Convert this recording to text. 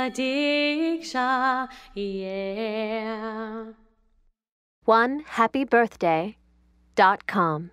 Sadikchhya, yeah. 1HappyBirthday.com